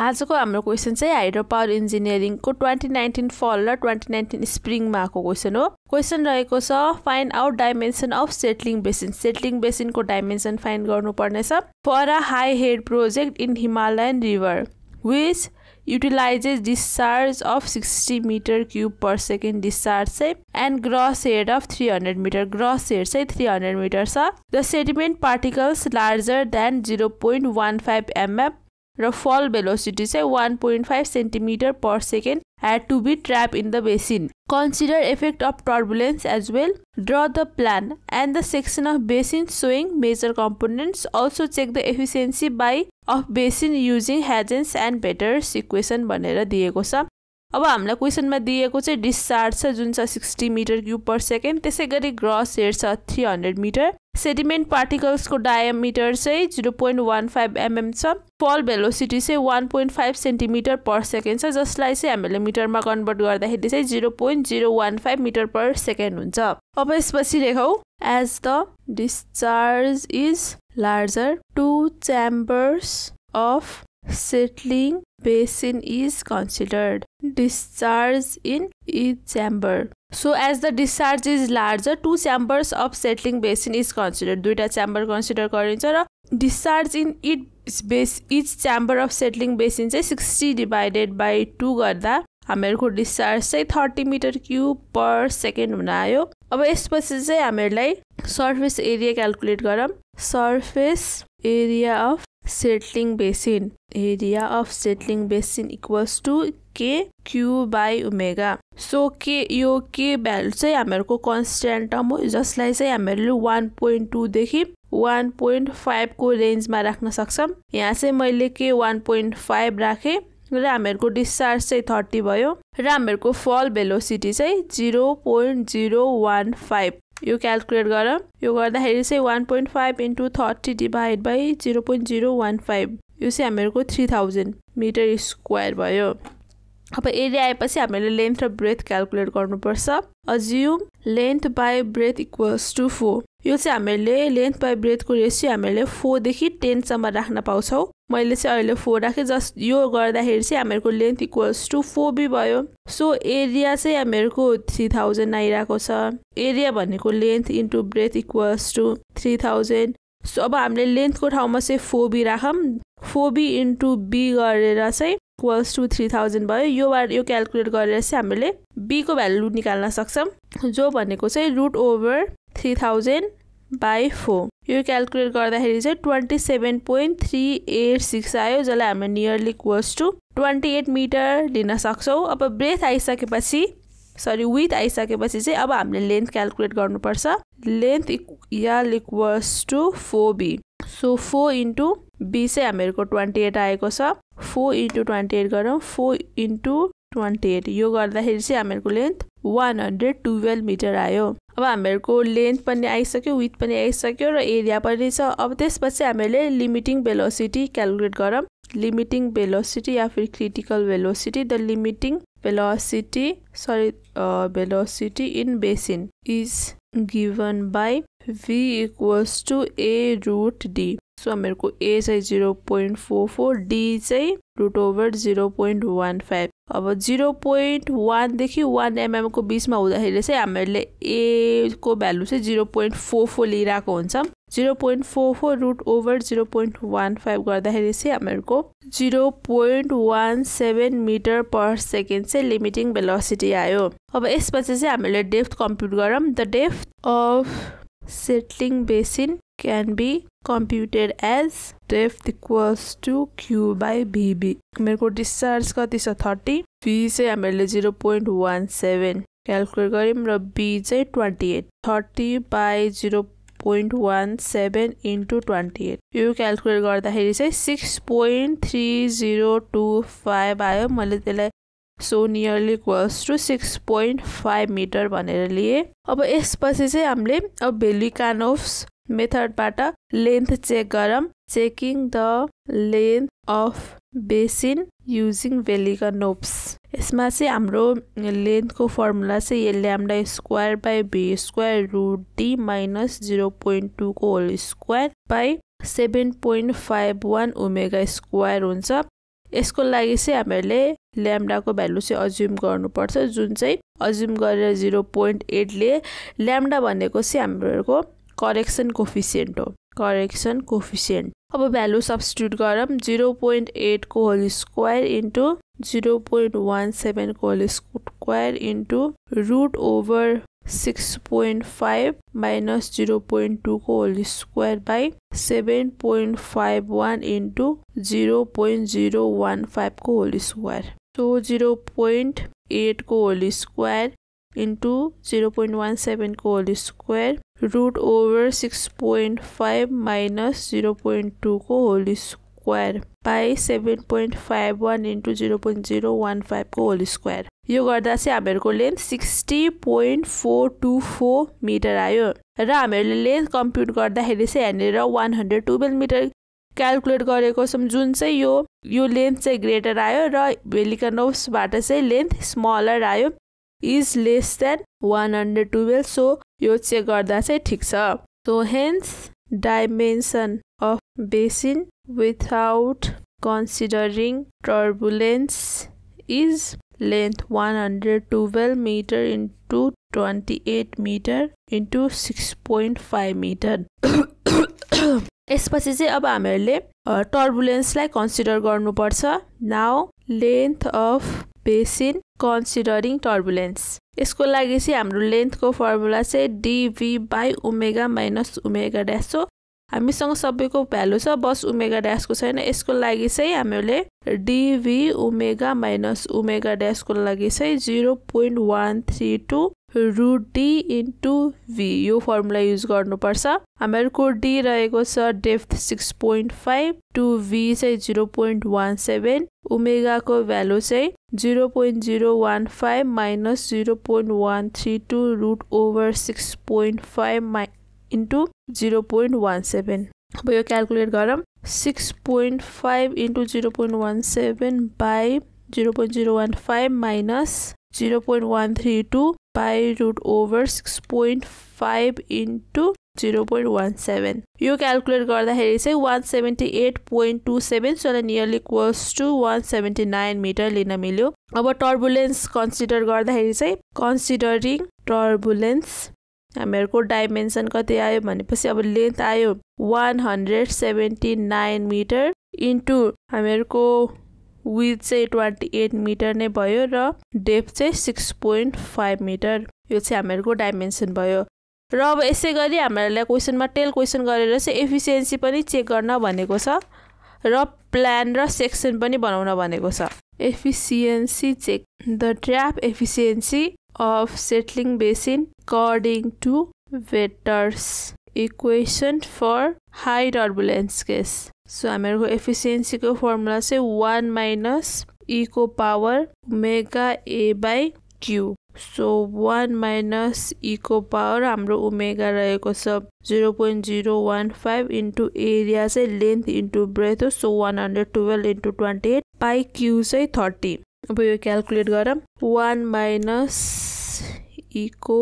आजको हाम्रो क्वेशन चाहिँ हाइड्रो पावर इन्जिनियरिङ को 2019 फल र 2019 स्प्रिङ मा को क्वेशन हो। क्वेशन रहेको छ find out dimension of settling basin. Settling basin को डाइमेन्सन फाइन्ड गर्नु पर्ने छ for a high head project in Himalayan river which utilizes discharge of 60 meter cube per second discharge and gross head of 300 meter. Gross head say 300 meters. The sediment particles larger than 0.15 mm. The fall velocity say 1.5 centimeter per second had to be trapped in the basin. Consider effect of turbulence as well. Draw the plan and the section of basin showing major components. Also check the efficiency by of basin using Hazen's and Vetter's equation बनेर दिएको छ। अब हामीलाई क्वेशनमा दिएको चाहिँ discharge छ जुन छ 60 मिटर क्यूब पर सेकेन्ड, त्यसैगरी ग्रस हेड छ 300 मिटर, सेडिमेन्ट पार्टिकल्स को डायामिटर चाहिँ 0.15 mm छ, फल भेलोसिटी चाहिँ 1.5 सेन्टिमिटर पर सेकेन्ड छ, जसलाई चाहिँ हामीले मिटरमा कन्भर्ट गर्दाखेरि चाहिँ 0.015 मिटर पर सेकेन्ड हुन्छ। अब यसपछि लेखौ as the discharge is larger, two chambers of settling basin is considered. Discharge in each chamber. So as the discharge is larger, two chambers of settling basin is considered. दुईटा chamber consider गरिन्छ र discharge in each chamber of settling basin चाहिँ 60 divided by 2 गर्दा हामीहरुको discharge चाहिँ 30 metre cube per second हुन आयो। अब यसपछि चाहिँ हामीहरुलाई सर्फेस एरिया क्याल्कुलेट गरौँ। Surface area of settling basin, area of settling basin equals to K Q by omega. So K यो के भ्यालु चाहिँ हामीहरुको कन्स्ट्यान्ट टर्म हो, जसलाई चाहिँ हामीहरुले 1.2 देखि 1.5 को रेन्जमा राख्न सक्छौं। यहाँ चाहिँ मैले के 1.5 राखे र हामीहरुको डिस्चार्ज चाहिँ 30 भयो र हामीहरुको फल भेलोसिटी चाहिँ 0.015 यो क्याल्कुलेट गरौँ। यो गर्दाखेरि चाहिँ 1.5 इन्टु 30 डिभाइड बाई 0.015 यो चाहिँ हामीहरुको 3000 मिटर स्क्वायर भयो। अब एरिया आएपछि हामीले लेन्थ र ब्रेथ क्याल्कुलेट गर्नुपर्छ। Assume length by breadth equals to 4, यो चाहिँ हामीले लेन्थ बाई ब्रेथ को रेशियो हामीले 4 देखि 10 सम्म राख्न पाउँछौ। मैले चाहिँ अहिले 4 राखे, जस्ट यो गर्दाखेरि चाहिँ हामीहरुको लेन्थ इक्वल्स टु 4b भयो। सो एरिया चाहिँ हामीहरुको 3000 आइराको छ। एरिया भनेको length into breadth equals to 3000। So अब हामीले लेन्थ को ठाउँमा चाहिँ 4b राखम, 4b इन्टु b गरेर चाहिँ इक्वल्स टु 3000 भयो। यो क्याल्कुलेट गरेर चाहिँ हामीले b को भ्यालु निकाल्न सक्छौं, जो भनेको चाहिँ रुट ओभर 3000 by 4। यो क्याल्कुलेट गर्दाखेरि चाहिँ 27.386 आयो, जसलाई हामी नियरली इक्वल्स टु 28 मिटर लिन सक्छौ। अब ब्रेथ आइसकेपछि विड्थ आइसकेपछि चाहिँ अब हामीले लेन्थ क्याल्कुलेट गर्नुपर्छ। Length equals to 4b। So 4 into b चाहिँ हामीहरुको 28 आएको छ। 4 इन्टु 28 गरौँ, 4 इन्टु 28 यो गर्दाखेरि चाहिँ हामीहरुको लेन्थ 112 मिटर आयो। अब हामीहरुको लेन्थ पनि आइसक्यो, विड्थ पनि आइसक्यो र एरिया पनि छ। अब त्यसपछि हामीले लिमिटिङ भेलोसिटी क्याल्कुलेट गरौँ। लिमिटिङ भेलोसिटी या फिर critical velocity. The limiting velocity in basin is given by v equals to a root d। So हामीहरुको a चाहिँ 0.44, d चाहिँ रुट ओभर 0.15। अब 0.1 देखि 1 mm को बीचमा हुँदाखेरि चाहिँ हामीले a को भ्यालु चाहिँ 0.44 लिइराको हुन्छ। 0.44 रुट ओभर 0.15 गर्दाखेरि चाहिँ हामीहरुको 0.17 मिटर पर सेकेन्ड चाहिँ लिमिटिङ भेलोसिटी आयो। अब यसपछि चाहिँ हामीले डेप्थ कम्प्युट गरौँ। The depth of settling basin can be computed as depth equals to q by vb. मेरो डिस्चार्ज कति छ 30, v चाहिँ हामीले 0.17 क्याल्कुलेट गर्यौं र b चाहिँ 28, 30 by 0.17 into 28 यो क्याल्कुलेट गर्दाखेरि चाहिँ 6.3025 आयो। मैले त्यसलाई so nearly equals to 6.5 metre भनेर लिए। अब यसपछि चाहिँ हामीले अब बेलिकानोभ्स मेथड बाट लेन्थ चेक गरौँ। Checking the length of basin using Velikanov's. यसमा चाहिँ हाम्रो लेन्थ को फर्मुला चाहिँ lambda square by B square root D minus 0.2 को whole square by 7.51 omega square हुन्छ। यसको लागि चाहिँ हामीले ल्याम्डा को भ्यालु चाहिँ अज्युम गर्नुपर्छ जुन चाहिँ अज्युम गरेर 0.8 ले ल्याम्डा भनेको चाहिँ हाम्रो करेक्सन कोफिसिएन्ट हो करेक्सन कोफिसिएन्ट अब भ्यालु सब्स्टिट्युट गरौँ 0.8 को होल स्क्वायर इन्टु 0.17 को whole square into root over 6.5 minus 0.2 को होल स्क्वायर बाई 7.51 into 0.015 को होल स्क्वायर तो 0.8 को होल स्क्वायर into 0.17 को whole square root over 6.5 minus 0.2 को होल स्क्वायर बाई 7.51 into 0.015 को होल स्क्वायर यो गर्दा चाहिँ हामीहरुको लेन्थ 60.424 मिटर आयो र हामीहरुले लेन्थ कम्प्युट गर्दाखेरि चाहिँ यनेर 112 मिटर क्याल्कुलेट गरेको छम जुन चाहिँ यो लेन्थ चाहिँ ग्रेटर आयो र बेलिकनोस बाट चाहिँ लेन्थ स्मलर आयो इज लेस देन 112 सो यो चाहिँ गर्दा चाहिँ ठीक छ so hence dimension of basin without considering turbulence is length 112 meter into 28 meter into 6.5 meter यसपछि चाहिँ अब हामीहरुले टर्बुलेन्स लाई कन्सिडर गर्नुपर्छ now length of basin considering turbulence यसको लागि चाहिँ हाम्रो लेन्थ को फर्मुला चाहिँ dv by omega minus omega dash so हामीसँग सबैको भ्यालु छ बस ओमेगा ड्याश को छैन यसको लागि चाहिँ हामीले dv omega minus omega dash को लागि चाहिँ 0.132 root d into v यो फर्मुला युज गर्नुपर्छ हामीहरुको d रहेको छ डेप्थ 6.5 to v चाहिँ 0.17 omega को भ्यालु चाहिँ 0.015 minus 0.132 root over 6.5 into 0.17 अब यो क्याल्कुलेट गरौँ 6.5 into 0.17 by 0.015 minus 0.132 by root over 6.5 into 0.17. You calculate garda heri chai 178.27 so nearly equals to 179 meter lina milyo. Aba turbulence consider garda heri chai considering turbulence. हामीहरुको dimension कति आयो भनेपछि अब length आयो 179 metre into हामीहरुको width चाहिँ 28 metre नै भयो र डेप्थ चाहिँ 6.5 मिटर यो चाहिँ हामीहरुको डाइमेन्सन भयो र अब यसै गरी हामीहरुलाई क्वेशनमा टेल क्वेशन गरेर चाहिँ एफिसिएन्सी पनि चेक गर्न भनेको छ र प्लान र सेक्सन पनि बनाउन भनेको छ efficiency check the trap efficiency of settling basin according to Vetter's equation for high turbulence case. So, our efficiency ko formula is 1 minus e ko power omega a by q. So, 1 minus e ko power hamro omega raheko cha 0.015 into area se length into breadth ho. So, 112 into 28 pi q se 30. अब यो calculate गरौँ 1 minus e को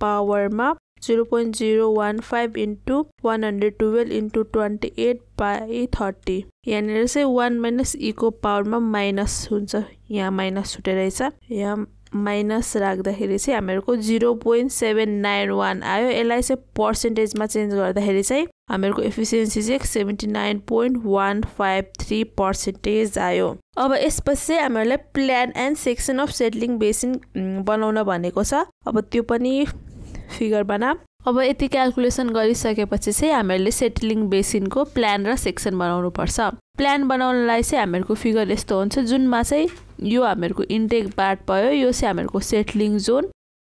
power मा 0.015 into 112 into 28 by 30 यानेर चाहिँ 1 minus e को power मा minus हुन्छ यहाँ माइनस छुटे रहेछ यहाँ माइनस राख्दाखेरि चाहिँ हामीहरुको 0.791 आयो यसलाई चाहिँ पर्सेन्टेज मा चेन्ज गर्दाखेरि चाहिँ हामीहरुको एफिसिएन्सी चाहिँ 79.153% आयो अब यसपछि हामीहरुले plan and section of settling basin बनाउन भनेको छ अब त्यो पनि फिगर बना अब यति क्याल्कुलेसन गरिसकेपछि चाहिँ हामीहरुले सेटलिङ बेसिन को प्लान र सेक्सन बनाउनु पर्छ प्लान बनाउनलाई चाहिँ हामीहरुको फिगर यस्तो हुन्छ जुनमा चाहिँ यो हामीहरुको इन्टेक पार्ट भयो यो चाहिँ हामीहरुको सेटलिङ जोन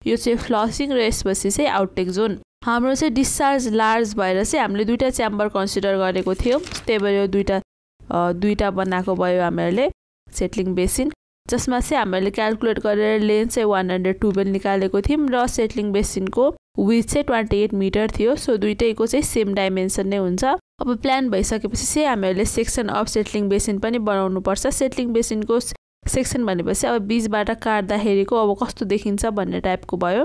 यो चाहिँ फ्लसिङ र यसपछि चाहिँ आउटटेक जोन हाम्रो चाहिँ डिस्चार्ज लार्ज भएर चाहिँ हामीले दुईटा च्याम्बर कन्सिडर गरेको थियो त्यही भएर यो दुईटा बनाएको भयो हामीहरुले सेटलिङ बेसिन जसमा चाहिँ हामीले क्याल्कुलेट गरेर लेन्थ चाहिँ 112 निकालेको थियौं र सेटलिङ बेसिन को विड्थ चाहिँ 28 मिटर थियो सो दुईटैको चाहिँ सेम डाइमेन्सन नै हुन्छ अब प्लान भइसकेपछि चाहिँ हामीहरुले सेक्सन अफ सेटलिङ बेसिन पनि बनाउनु पर्छ सेटलिङ बेसिन को सेक्सन भनेपछि अब बीचबाट काट्दाखेरिको अब कस्तो देखिन्छ भन्ने टाइपको भयो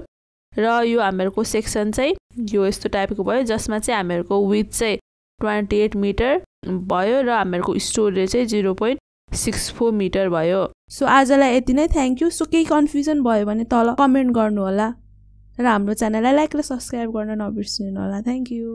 र यो हामीहरुको सेक्सन चाहिँ यो यस्तो टाइपको भयो जसमा चाहिँ हामीहरुको विड्थ चाहिँ 28 मिटर भयो र हामीहरुको स्टोरेज चाहिँ 0. 64 मिटर भयो सो आजलाई यति नै थ्यांक यू सो केही कन्फ्युजन भयो भने तल कमेन्ट गर्नु होला र हाम्रो च्यानललाई लाइक र सब्स्क्राइब गर्न नबिर्सिनु होला थ्यांक यू